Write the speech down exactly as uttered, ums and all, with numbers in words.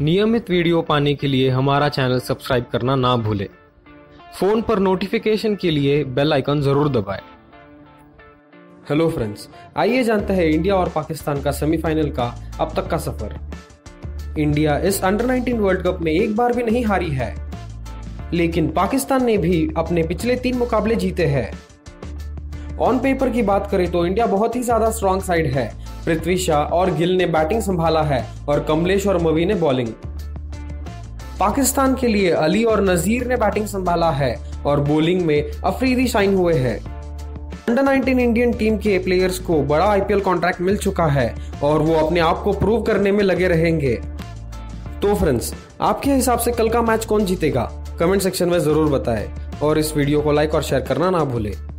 नियमित वीडियो पाने के लिए हमारा चैनल सब्सक्राइब करना ना भूलें। फ़ोन पर नोटिफिकेशन के लिए बेल आइकन ज़रूर दबाएं। हेलो फ्रेंड्स, आइए जानते हैं इंडिया और पाकिस्तान का सेमीफाइनल का अब तक का सफ़र। इंडिया इस अंडर नाइनटीन वर्ल्ड कप में एक बार भी नहीं हारी है, लेकिन पाकिस्तान ने भी अपने पिछले तीन मुकाबले जीते हैं। ऑन पेपर की बात करें तो इंडिया बहुत ही ज़्यादा स्ट्रॉन्ग साइड है। पृथ्वी शाह और गिल ने बैटिंग संभाला है और कमलेश और मवी ने बॉलिंग। पाकिस्तान के लिए अली और नज़ीर ने बैटिंग संभाला है और बॉलिंग में अफरीदी शाइन हुए हैं। अंडर नाइनटीन इंडियन टीम के प्लेयर्स को बड़ा आईपीएल कॉन्ट्रैक्ट मिल चुका है और वो अपने आप को प्रूव करने में लगे रहेंगे। तो फ्रेंड्स, आपके हिसाब से कल का मैच कौन जीतेगा? कमेंट सेक्शन में जरूर बताएं और इस वीडियो को लाइक और शेयर करना ना भूलें।